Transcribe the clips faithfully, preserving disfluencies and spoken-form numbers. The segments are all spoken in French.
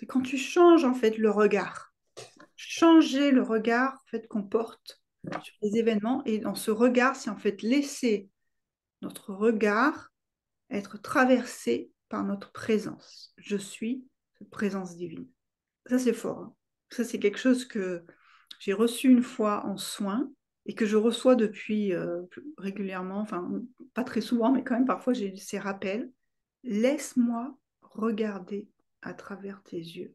C'est quand tu changes en fait le regard. Changer le regard en fait, qu'on porte sur les événements. Et dans ce regard, c'est en fait laisser notre regard être traversé par notre présence. Je suis cette présence divine. Ça, c'est fort. Hein. Ça, c'est quelque chose que j'ai reçu une fois en soins et que je reçois depuis euh, régulièrement, enfin, pas très souvent, mais quand même, parfois, j'ai ces rappels. Laisse-moi regarder à travers tes yeux.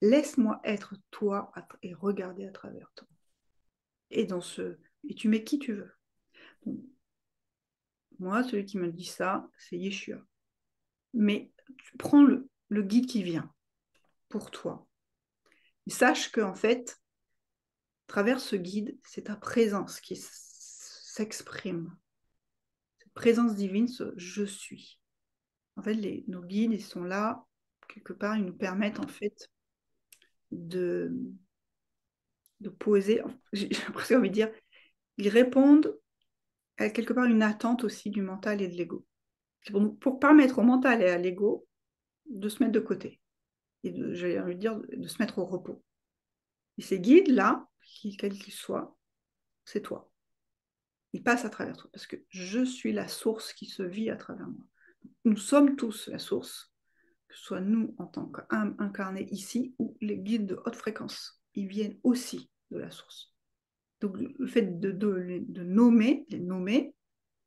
Laisse-moi être toi et regarder à travers toi. Et dans ce... Et tu mets qui tu veux. Bon. Moi, celui qui me dit ça, c'est Yeshua. Mais tu prends le, le guide qui vient pour toi. Et sache qu'en fait, à travers ce guide, c'est ta présence qui s'exprime. Cette présence divine, ce « je suis ». En fait, les, nos guides, ils sont là, quelque part, ils nous permettent en fait de, de poser, j'ai presque envie de dire, ils répondent à quelque part une attente aussi du mental et de l'ego. C'est pour, pour permettre au mental et à l'ego de se mettre de côté, et de, j'ai envie de dire, de se mettre au repos. Et ces guides-là, quels qu'ils soient, c'est toi. Ils passent à travers toi, parce que je suis la source qui se vit à travers moi. Nous sommes tous la source, que ce soit nous en tant qu'âme incarnée ici ou les guides de haute fréquence. Ils viennent aussi de la source. Donc le fait de, de, de nommer, les nommer,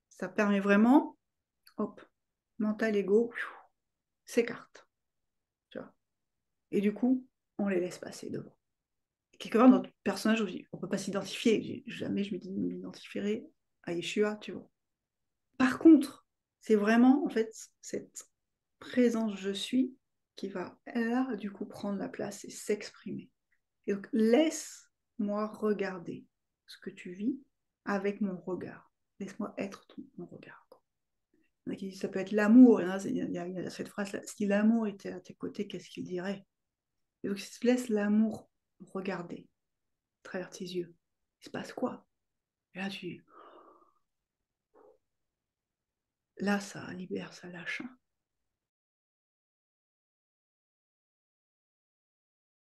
ça permet vraiment, hop, mental, ego, s'écarte. Tu vois. Et du coup, on les laisse passer devant. Et quelque part, notre personnage, on ne peut pas s'identifier. Jamais je m'identifierai à Yeshua, tu vois. Par contre, c'est vraiment, en fait, cette présence « je suis » qui va, là, du coup, prendre la place et s'exprimer. Et donc, laisse-moi regarder ce que tu vis avec mon regard. Laisse-moi être ton, mon regard. Il y en a qui disent, ça peut être l'amour. Il y en a, il y a, il y a cette phrase-là, si l'amour était à tes côtés, qu'est-ce qu'il dirait? Et donc, si tu laisses l'amour regarder à travers tes yeux, il se passe quoi? Et là, tu... Là, ça libère, ça lâche.